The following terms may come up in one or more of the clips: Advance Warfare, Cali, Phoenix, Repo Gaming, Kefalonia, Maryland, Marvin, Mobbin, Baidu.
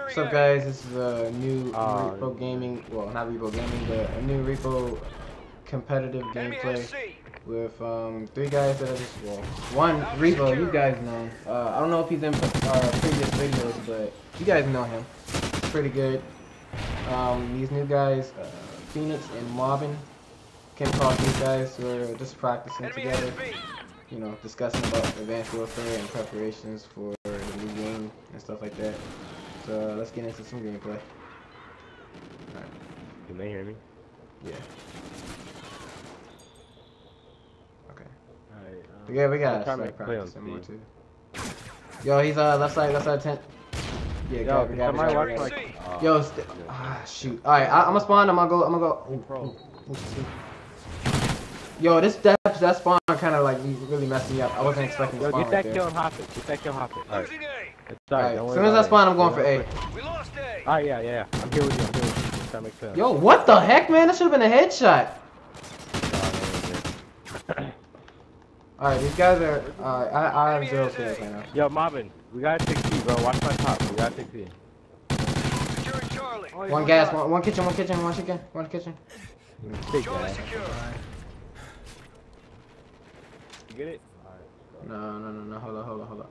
What's up, guys? This is a new Repo Gaming, well, not Repo Gaming, but a new Repo competitive gameplay with three guys that are just, well, one Repo, you guys know. I don't know if he's in previous videos, but you guys know him. Pretty good. These new guys, Phoenix and Mobbin, came across these guys who are just practicing together, you know, discussing about advanced warfare and preparations for the new game and stuff like that. So let's get into some gameplay. Alright. Can they hear me? Yeah. Okay. Alright. Yeah, we got like practice and more too. Yo, he's left side tent. Yeah, yo, we got him. Like, yo, shoot. Alright, I'm gonna spawn. I'm gonna go. Yo, this that spawn kind of like really messed me up. I wasn't expecting to spawn. Yo, get that kill and hop it. Get that kill and hop it. Alright. Alright, as soon as I spawn, I'm going for A. We lost A. Alright, yeah. I'm here with you. That makes sense. Yo, what the heck, man? That should have been a headshot. Alright, these guys are. I have zero kills right now. Yo, Marvin, we gotta take C, bro. Watch my top. We gotta take C. One gas, one kitchen. Take that. You get it? No. Hold on.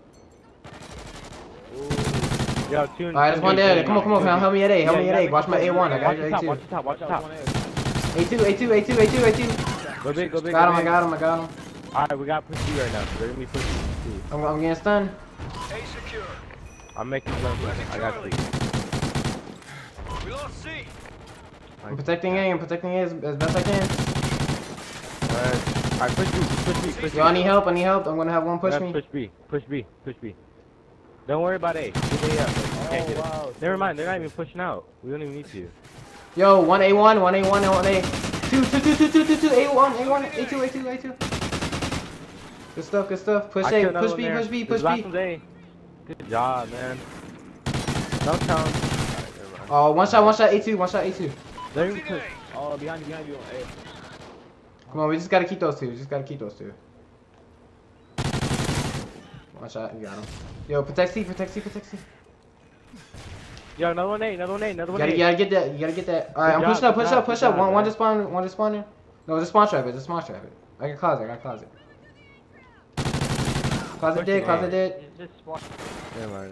Yo, alright, there's one there. Come on, fam. Help me at A. Watch my A1. I got your A2. Watch top. A2. Go big. Got him. Alright, we got push you right now. So they're gonna be pushing you. I'm getting stunned. A secure. I'm making one. I got C. We lost C. I'm protecting A. I'm protecting A as best I can. Alright, push B. Yo, I need help. I'm gonna have one push me. Push B. Don't worry about A. Get A up. Oh, wow. Never mind, they're not even pushing out. We don't even need to. Yo, one A1, 2, A1, A2. Good stuff. Push B. Good job, man. No count. Oh, one shot, A2. There you go. Oh, behind you on A. Come on, we just gotta keep those two. One shot, you got him. Yo, protect C. Yo, another one. You gotta get that. Alright, I'm pushing up, push up. One just spawned in. No, just spawn trap it. I can closet. Closet dead. Never mind.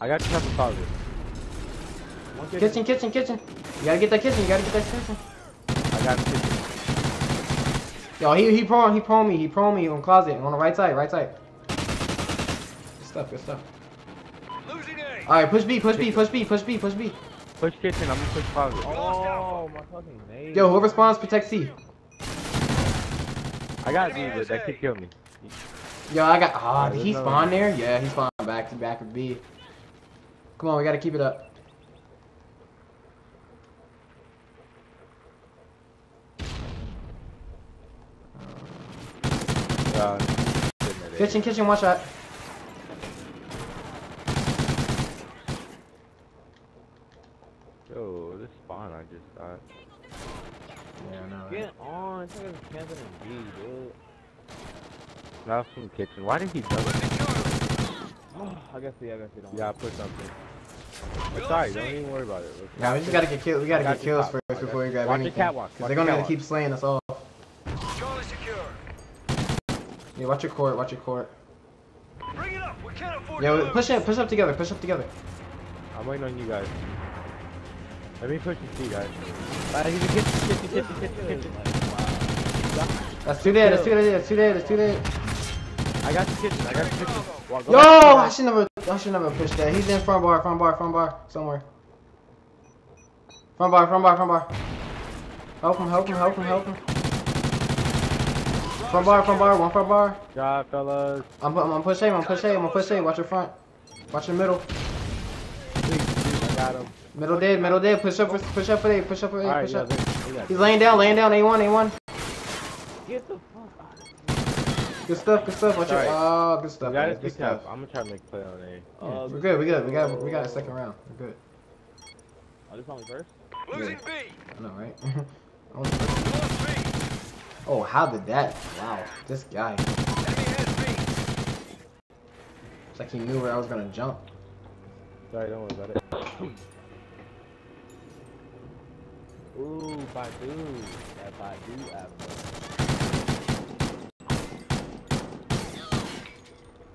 I got trap and closet. Kitchen. You gotta get that kitchen. I got kitchen. Yo, he prone me on closet, on the right side. Good stuff. Alright, push B. Push kitchen, I'm gonna push closet. Oh, my fucking name. Yo, whoever spawns, protect C. I got Z, but that kid killed me. Yo, I got. Ah, did he spawn there? Yeah, he spawned back with B. Come on, we gotta keep it up. Kitchen, one shot. Yo, this spawn I just died. Yeah, I know. Get on, it's like a camping in B, dude. Not from kitchen. Why did he double? Oh, I guess he don't. Yeah, I put something. I'm sorry, don't even worry about it. Nah, we just gotta get kills. We gotta get kills first before we grab anything. Watch the catwalk. Cause they're gonna keep slaying us all. Charlie secure. Yeah, watch your court. Bring it up. We can't afford to lose. Yeah, push up together. I'm waiting on you guys. Let me push the C, guys. He's a kitchen. That's two there. I got the kitchen. Yo, I should never push that. He's in front bar, somewhere. Front bar. Help him. Front bar, one front bar. Good job, fellas. I'm pushing. Watch your front. Watch your middle. I got him. Middle dead. Push up for A. He's laying down. A1. Get the fuck out. Good stuff. Watch it. Oh, good stuff. Good stuff. I'm gonna try to make play on A. Yeah. We're good. We got a second round. We're good. Oh, this on me first? Losing B. I know, right? Oh, how did that? Wow, this guy. It's like he knew where I was gonna jump. Sorry, don't worry about it. Ooh, Baidu. That Baidu apple.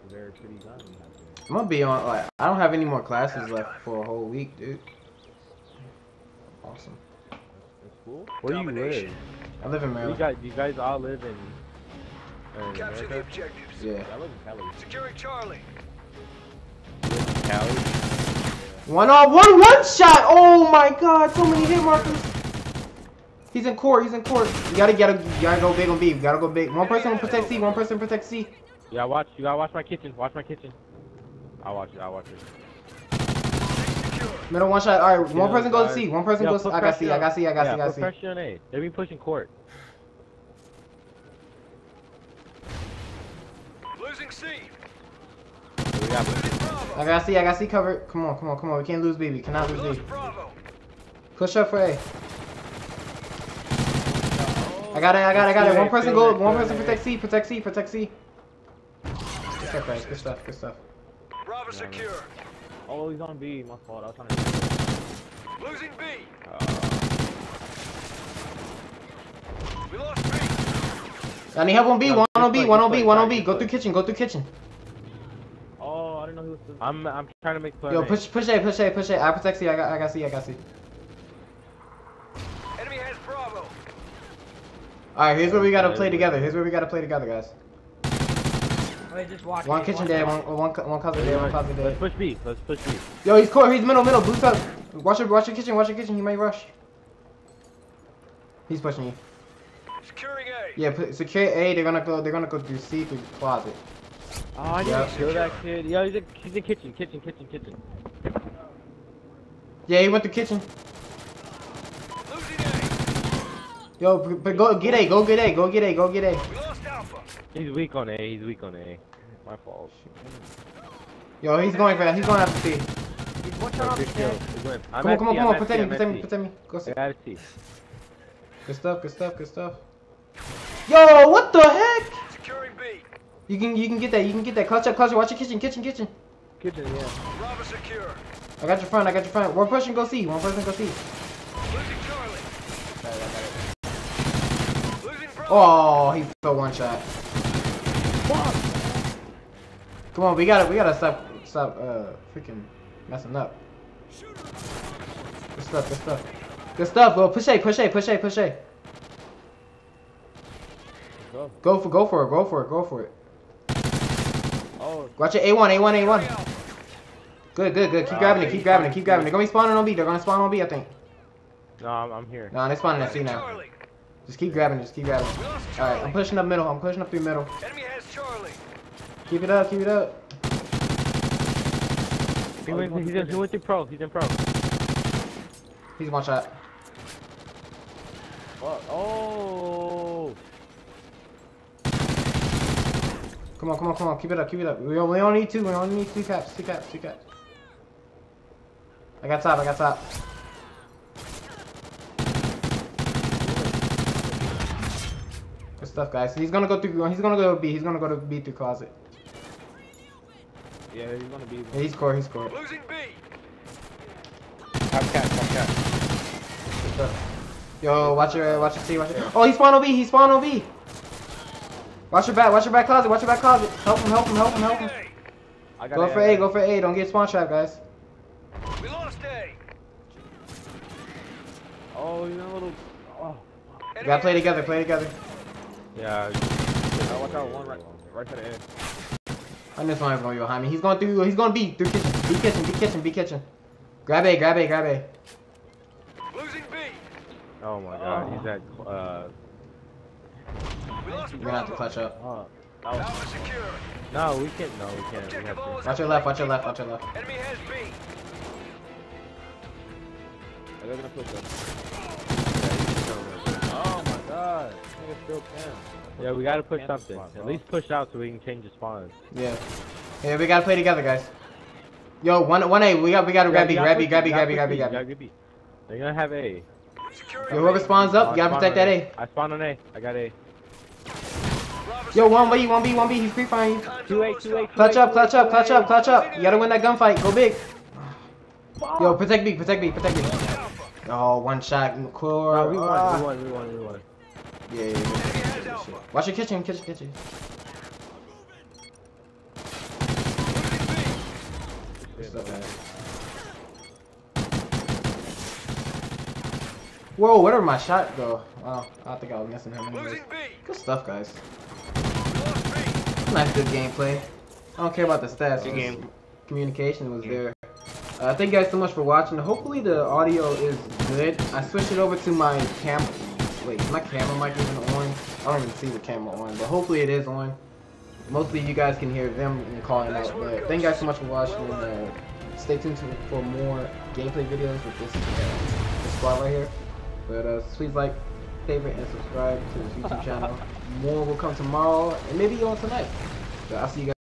Very pretty gun you have there. I'm gonna be on, like, I don't have any more classes left for a whole week, dude. Awesome. That's cool. Where do you live? I live in Maryland. You guys all live in... Capture the objectives. Yeah. I live in Cali. Securing Charlie. Cali. One shot! Oh my god, so many hit markers. He's in court, he's in court. You gotta go big on B, you gotta go big. One person protect C, one person protect C. Yeah, you gotta watch my kitchen, watch my kitchen. I'll watch it. Middle one shot, alright, one person goes to C, one person goes to C. I got C. Pressure on A. They'll be pushing court. Losing C. I got C covered. Come on. We can't lose B. We cannot lose B. Push up for A. I got it. One person protect C. Protect C. Good stuff. Bravo secure. Oh, he's on B. My fault. I was trying to. Losing B. We lost B. I need help on B. One on B. Go through kitchen. Oh, I don't know who was. I'm trying to make play. Yo, push A. I protect C. I got C. Enemy has Bravo. All right, here's where we gotta play together, guys. Wait, just watch. One kitchen dead, one closet dead. Let's push B. Yo, he's core. He's middle. Boost up. Watch your kitchen. He might rush. He's pushing you. Securing A. Yeah, secure A. They're gonna go through C through closet. Oh, I need to kill that kid. Yo, he's in kitchen. Yeah, he went to kitchen. Yo, but go get A. He's weak on A. My fault. Yo, he's going after C. Come on. Protect me. Go C. Good stuff. Yo, what the heck? Securing B. You can get that. Clutch up. Watch your kitchen. Kitchen, yeah. Bravo secure. I got your front. One person go C. Losing Charlie. I got it. Losing Bravo. Oh, he fell one shot. Fuck. Come on, we gotta stop freaking messing up. Good stuff. Well, push A. Go for it. Oh. Watch it. A1. Good. Keep grabbing it. They're gonna be spawning on B. They're gonna spawn on B, I think. No, I'm here. No, they're spawning at C now. Just keep grabbing. Alright, I'm pushing up through middle. Enemy has Charlie. Keep it up. He's in pro. He's one shot. Oh. Come on. Keep it up. We only need two caps. I got top. Good stuff, guys. He's gonna go to B through closet. Yeah, he's gonna B. Yeah, he's core. Losing B. Top cap. Good stuff. Yo, watch your C. Oh, he spawned on B. Watch your back closet. Help him. Go for A. Don't get spawn trap, guys. We lost A. Oh, you know, little. Oh. You gotta play together. Yeah. Watch out, one right to the end. I just want everyone behind me. He's going B. Through kitchen. B kitchen. Grab A. Losing B. Oh my God, he's at. We're gonna have to clutch up. No, we can't. We have to. Watch your left. Enemy has B. They're gonna push us. Oh my God! I still can. Yeah, we gotta push something. At least push out so we can change the spawns. Yeah, we gotta play together, guys. Yo, one A. We gotta grab B. They're gonna have A. Yo, whoever spawns up, you gotta protect that A. I spawned on A. I got A. Yo, one B, he's free firing you. Clutch up. You gotta win that gunfight. Go big. fuck? Yo, protect me. Oh, one shot, McClure. No, we won. Yeah. Watch your kitchen. Whoa, whatever my shot though. Wow, I think I was missing him. Anyway. Good stuff, guys. Nice, good gameplay. I don't care about the stats. Good game. Communication was there. Thank you guys so much for watching. Hopefully the audio is good. I switched it over to my camera. Wait, my camera mic isn't on. I don't even see the camera on, but hopefully it is on. Mostly you guys can hear them calling out. But thank you guys so much for watching. And, stay tuned for more gameplay videos with this squad right here. But please like, favorite, and subscribe to this YouTube channel. More will come tomorrow and maybe on tonight. So I'll see you guys.